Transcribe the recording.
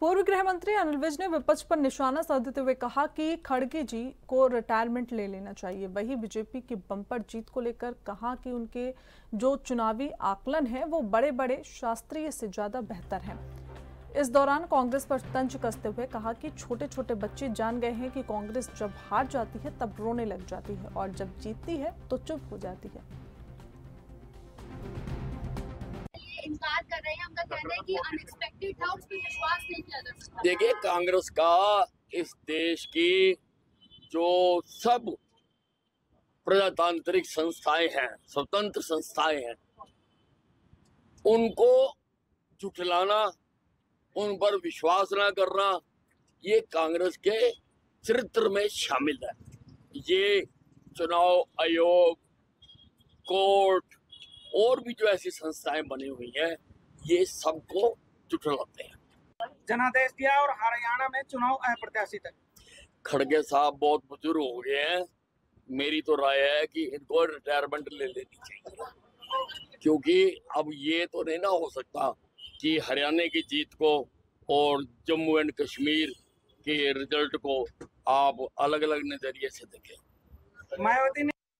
पूर्व गृह मंत्री अनिल विज ने विपक्ष पर निशाना साधते हुए कहा कि खड़गे जी को रिटायरमेंट ले लेना चाहिए। वही बीजेपी की बंपर जीत को लेकर कहा कि उनके जो चुनावी आकलन है वो बड़े बड़े शास्त्रीय से ज्यादा बेहतर है। इस दौरान कांग्रेस पर तंज कसते हुए कहा कि छोटे छोटे बच्चे जान गए हैं कि कांग्रेस जब हार जाती है तब रोने लग जाती है और जब जीतती है तो चुप हो जाती है। इंकार कर रहे हैं, हम कहते हैं कि अनएक्सपेक्टेड था, उस पे विश्वास नहीं किया जा सकता। देखिए, कांग्रेस का इस देश की जो सब प्रजातांत्रिक संस्थाएं हैं, स्वतंत्र संस्थाएं हैं, उनको झुठलाना, उन पर विश्वास ना करना, ये कांग्रेस के चरित्र में शामिल है। ये चुनाव आयोग, कोर्ट और भी जो ऐसी संस्थाएं बनी हुई हैं, ये सबको झुठलाते हैं। जनादेश दिया और हरियाणा में चुनाव अप्रत्याशित है। खड़गे साहब बहुत बुजुर्ग हो गए हैं, मेरी तो राय है कि इनको रिटायरमेंट ले लेनी चाहिए, क्योंकि अब ये तो नहीं ना हो सकता कि हरियाणा की जीत को और जम्मू एंड कश्मीर के रिजल्ट को आप अलग अलग नजरिए से देखें। मायावती